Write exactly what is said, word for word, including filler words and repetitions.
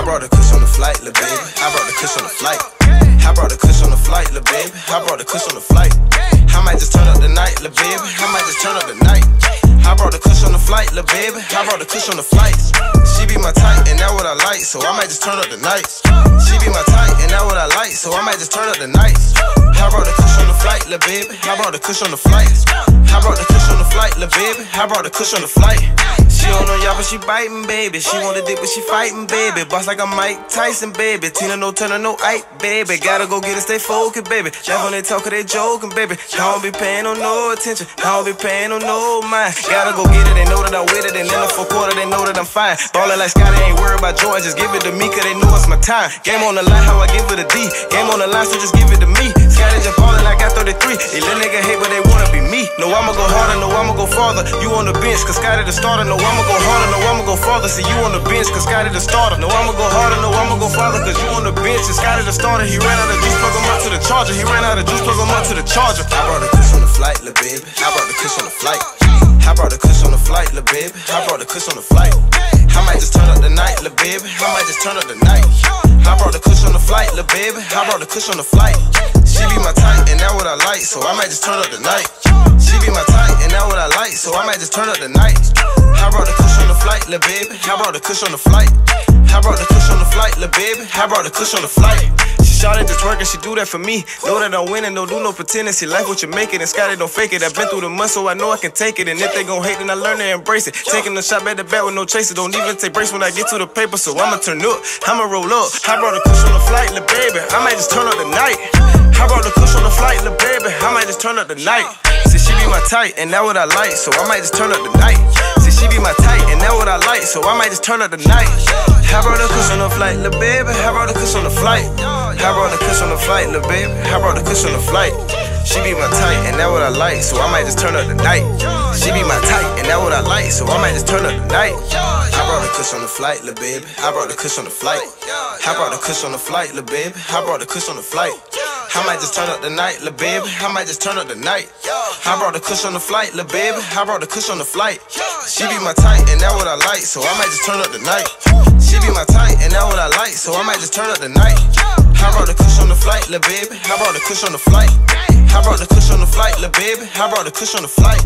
I brought the kush on the flight, lil' baby. I brought the kush on the flight. I brought the kush on the flight, lil' baby. I brought the kush on the flight. I might just turn up the night, lil' baby. I might just turn up the night. I brought the kush on the flight, lil' baby. I brought the kush on the flight. She be my type, and that what I like, so I might just turn up the nights. She be my type, and that what I like, so I might just turn up the nights. I brought the kush on the flight, lil' baby. I brought the kush on the flight. I brought the kush on the flight, lil' baby. I brought the kush on the flight. She don't know y'all, but she biting, baby. She want a dick, but she fighting, baby. Boss like a Mike Tyson, baby. Tina no Turner, no Ike, baby. Gotta go get it, stay focused, baby. Laugh when they talk, cause they joking, baby. I don't be paying no no attention. I don't be paying no no mind. Gotta go get it, they know that I'm with it. And in the fourth quarter, they know that I'm fine. Ballin' like Scotty, ain't worried about Jordan. Just give it to me, cause they know it's my time. Game on the line, how I give it a D. Game on the line, so just give it to me. Scotty just ballin', I got thirty-three. They little nigga hate, but they wanna be me. No, I'ma go harder, no, I'ma go farther. You on the bench, cause Scotty the starter, no, I'ma go harder, no, I'ma go farther. See you on the bench, cause Scotty the starter. No, I'ma go harder, no, I'ma go farther. Cause you on the bench, and Scotty the starter. He ran out of juice, plug him up to the charger. He ran out of juice, plug him up to the charger. I brought the kush on the flight, lil' baby. I brought the kush on the flight. I brought the kush on the flight, lil' baby. I brought the kush on the flight. I might just turn up the night, lil' baby. I might just turn up the night. I brought the kush on the flight, lil' baby. I brought the kush on the flight. She be my type, and that what I like, so I might just turn up the night. She be my type, and that what I like, so I might just turn up the night. I brought the kush on the flight, lil' baby. I brought the kush on the flight. I brought the kush on the flight, lil' baby. I brought the kush on the flight. Shawty just working, she do that for me. Know that I'm winning, don't do no pretending. See life what you make it, and Scotty don't fake it. I've been through the months, so I know I can take it. And if they gon' hate, then I learn to embrace it. Taking the shot back to back with no chaser. Don't even take breaks when I get to the paper, so I'ma turn up, I'ma roll up. I brought the kush on the flight, lil' baby. I might just turn up the night. I brought the kush on the flight, lil' baby. I might just turn up the night. See, she be my type, and that what I like, so I might just turn up the night. See, she be my type, and that what I like, so I might just turn up the night. I brought the kush on the flight, lil' baby. I brought the kush on the flight. I brought the kush on the flight, lil' baby. I brought the kush on the flight. She be my type, and that what I like, so I might just turn up the night. She be my type, and that what I like, so I might just turn up the night. I brought the kush on the flight, lil' baby. I brought the kush on the flight. I brought the kush on the flight, lil' baby. I brought the kush on the flight. I might just turn up the night, lil' baby. I might just turn up the night. I brought the kush on the flight, lil' baby. I brought the kush on the flight. She be my type, and that what I like, so I might just turn up the night. She be my type, and that what I like, so I might just turn up the night. I brought the kush on the flight, lil' baby. I brought the kush on the flight. I brought the kush on the flight, lil' baby. I brought the kush on the flight.